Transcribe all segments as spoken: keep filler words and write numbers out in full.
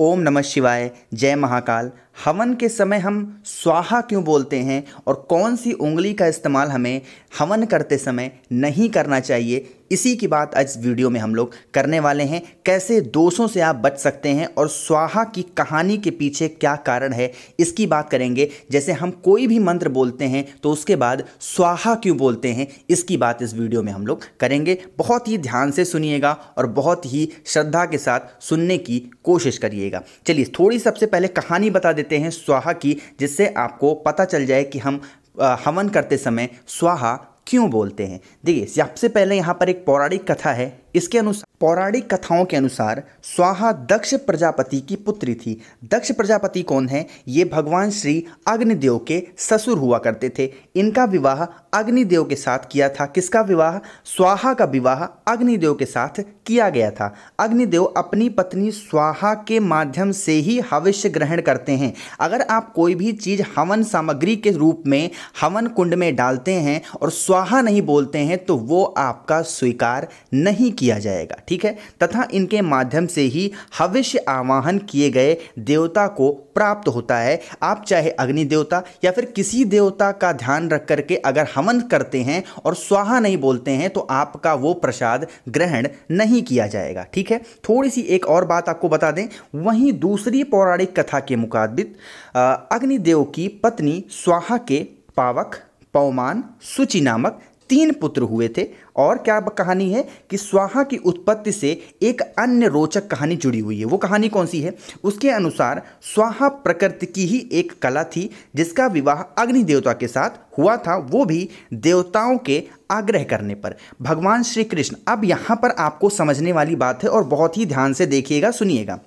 ओम नमः शिवाय, जय महाकाल। हवन के समय हम स्वाहा क्यों बोलते हैं और कौन सी उंगली का इस्तेमाल हमें हवन करते समय नहीं करना चाहिए, इसी की बात आज वीडियो में हम लोग करने वाले हैं। कैसे दोषों से आप बच सकते हैं और स्वाहा की कहानी के पीछे क्या कारण है, इसकी बात करेंगे। जैसे हम कोई भी मंत्र बोलते हैं तो उसके बाद स्वाहा क्यों बोलते हैं, इसकी बात इस वीडियो में हम लोग करेंगे। बहुत ही ध्यान से सुनिएगा और बहुत ही श्रद्धा के साथ सुनने की कोशिश करिएगा। चलिए थोड़ी सबसे पहले कहानी बता देते हैं स्वाहा की, जिससे आपको पता चल जाए कि हम हवन करते समय स्वाहा क्यों बोलते हैं। देखिए सबसे पहले यहाँ पर एक पौराणिक कथा है। इसके अनुसार पौराणिक कथाओं के अनुसार स्वाहा दक्ष प्रजापति की पुत्री थी। दक्ष प्रजापति कौन है? ये भगवान श्री अग्निदेव के ससुर हुआ करते थे। इनका विवाह अग्निदेव के साथ किया था। किसका विवाह? स्वाहा का विवाह अग्निदेव के साथ किया गया था। अग्निदेव अपनी पत्नी स्वाहा के माध्यम से ही हविष्य ग्रहण करते हैं। अगर आप कोई भी चीज़ हवन सामग्री के रूप में हवन कुंड में डालते हैं और स्वाहा नहीं बोलते हैं तो वो आपका स्वीकार नहीं किया जाएगा, ठीक है। तथा इनके माध्यम से ही हविष्य आवाहन किए गए देवता को प्राप्त होता है। आप चाहे अग्नि देवता या फिर किसी देवता का ध्यान रख करके अगर हवन करते हैं और स्वाहा नहीं बोलते हैं तो आपका वो प्रसाद ग्रहण नहीं किया जाएगा, ठीक है। थोड़ी सी एक और बात आपको बता दें। वहीं दूसरी पौराणिक कथा के मुताबिक अग्निदेव की पत्नी स्वाहा के पावक पौमान सुचि नामक तीन पुत्र हुए थे। और क्या कहानी है कि स्वाहा की उत्पत्ति से एक अन्य रोचक कहानी जुड़ी हुई है। वो कहानी कौन सी है? उसके अनुसार स्वाहा प्रकृति की ही एक कला थी जिसका विवाह अग्नि देवता के साथ हुआ था, वो भी देवताओं के आग्रह करने पर, भगवान श्री कृष्ण। अब यहाँ पर आपको समझने वाली बात है और बहुत ही ध्यान से देखिएगा सुनिएगा।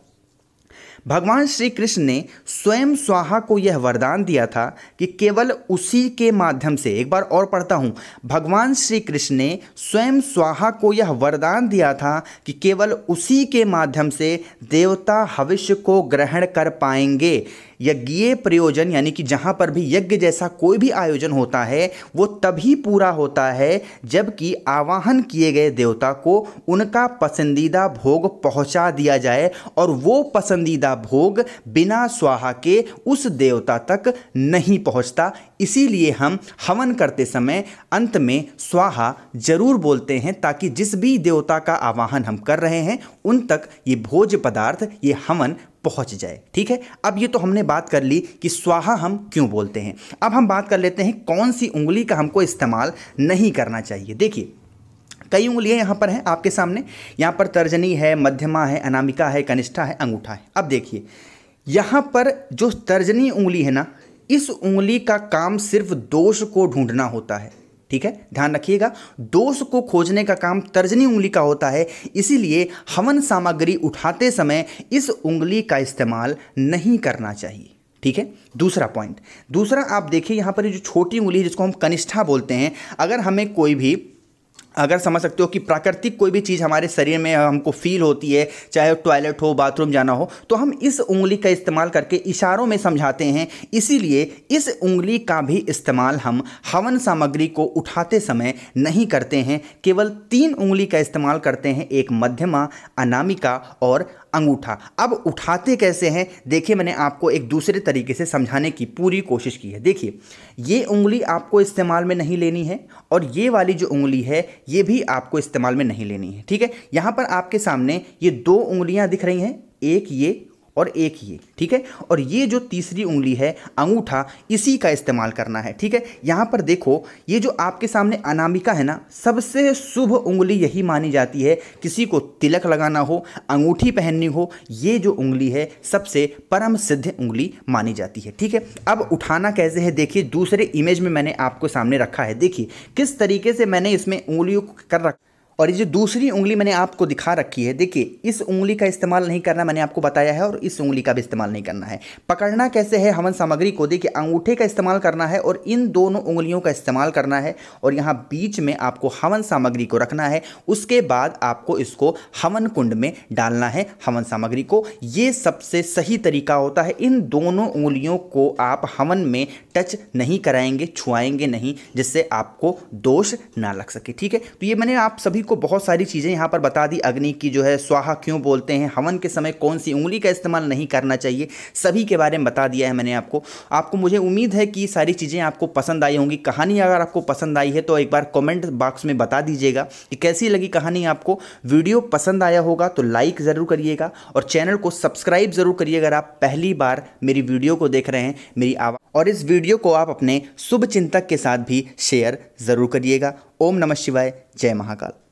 भगवान श्री कृष्ण ने स्वयं स्वाहा को यह वरदान दिया था कि केवल उसी के माध्यम से, एक बार और पढ़ता हूँ, भगवान श्री कृष्ण ने स्वयं स्वाहा को यह वरदान दिया था कि केवल उसी के माध्यम से देवता हविष्य को ग्रहण कर पाएंगे। यज्ञीय प्रयोजन, यानी कि जहाँ पर भी यज्ञ जैसा कोई भी आयोजन होता है वो तभी पूरा होता है जबकि आवाहन किए गए देवता को उनका पसंदीदा भोग पहुँचा दिया जाए और वो पसंदीदा भोग बिना स्वाहा के उस देवता तक नहीं पहुँचता। इसीलिए हम हवन करते समय अंत में स्वाहा जरूर बोलते हैं ताकि जिस भी देवता का आवाहन हम कर रहे हैं उन तक ये भोज्य पदार्थ, ये हवन पहुंच जाए, ठीक है। अब ये तो हमने बात कर ली कि स्वाहा हम क्यों बोलते हैं। अब हम बात कर लेते हैं कौन सी उंगली का हमको इस्तेमाल नहीं करना चाहिए। देखिए कई उंगलियां यहाँ पर हैं आपके सामने। यहाँ पर तर्जनी है, मध्यमा है, अनामिका है, कनिष्ठा है, अंगूठा है। अब देखिए यहाँ पर जो तर्जनी उंगली है ना, इस उंगली का काम सिर्फ दोष को ढूंढना होता है, ठीक है। ध्यान रखिएगा, दोष को खोजने का काम तर्जनी उंगली का होता है। इसीलिए हवन सामग्री उठाते समय इस उंगली का इस्तेमाल नहीं करना चाहिए, ठीक है। दूसरा पॉइंट, दूसरा आप देखिए यहाँ पर जो छोटी उंगली है जिसको हम कनिष्ठा बोलते हैं, अगर हमें कोई भी, अगर समझ सकते हो कि प्राकृतिक कोई भी चीज़ हमारे शरीर में हमको फील होती है, चाहे टॉयलेट हो, बाथरूम जाना हो, तो हम इस उंगली का इस्तेमाल करके इशारों में समझाते हैं। इसीलिए इस उंगली का भी इस्तेमाल हम हवन सामग्री को उठाते समय नहीं करते हैं। केवल तीन उंगली का इस्तेमाल करते हैं, एक मध्यमा, अनामिका और अंगूठा। अब उठाते कैसे हैं देखिए, मैंने आपको एक दूसरे तरीके से समझाने की पूरी कोशिश की है। देखिए ये उंगली आपको इस्तेमाल में नहीं लेनी है और ये वाली जो उंगली है ये भी आपको इस्तेमाल में नहीं लेनी है, ठीक है। यहाँ पर आपके सामने ये दो उंगलियाँ दिख रही हैं, एक ये और एक ये, ठीक है। और ये जो तीसरी उंगली है अंगूठा, इसी का इस्तेमाल करना है, ठीक है। यहाँ पर देखो ये जो आपके सामने अनामिका है ना, सबसे शुभ उंगली यही मानी जाती है। किसी को तिलक लगाना हो, अंगूठी पहननी हो, ये जो उंगली है सबसे परम सिद्ध उंगली मानी जाती है, ठीक है। अब उठाना कैसे है देखिए, दूसरे इमेज में मैंने आपको सामने रखा है। देखिए किस तरीके से मैंने इसमें उंगलियों को कर रखा, और ये जो दूसरी उंगली मैंने आपको दिखा रखी है, देखिए इस उंगली का इस्तेमाल नहीं करना, मैंने आपको बताया है, और इस उंगली का भी इस्तेमाल नहीं करना है। पकड़ना कैसे है हवन सामग्री को, देखिए अंगूठे का इस्तेमाल करना है और इन दोनों उंगलियों का इस्तेमाल करना है और यहाँ बीच में आपको हवन सामग्री को रखना है। उसके बाद आपको इसको हवन कुंड में डालना है हवन सामग्री को। ये सबसे सही तरीका होता है। इन दोनों उंगलियों को आप हवन में टच नहीं कराएंगे, छुआएंगे नहीं, जिससे आपको दोष ना लग सके, ठीक है। तो ये मैंने आप सभी को बहुत सारी चीज़ें यहाँ पर बता दी। अग्नि की जो है स्वाहा क्यों बोलते हैं, हवन के समय कौन सी उंगली का इस्तेमाल नहीं करना चाहिए, सभी के बारे में बता दिया है मैंने आपको। आपको मुझे उम्मीद है कि सारी चीज़ें आपको पसंद आई होंगी। कहानी अगर आपको पसंद आई है तो एक बार कमेंट बॉक्स में बता दीजिएगा कि कैसी लगी कहानी आपको। वीडियो पसंद आया होगा तो लाइक ज़रूर करिएगा और चैनल को सब्सक्राइब ज़रूर करिएगा अगर आप पहली बार मेरी वीडियो को देख रहे हैं, मेरी आवाज़। और इस वीडियो को आप अपने शुभ चिंतक के साथ भी शेयर ज़रूर करिएगा। ओम नमः शिवाय, जय महाकाल।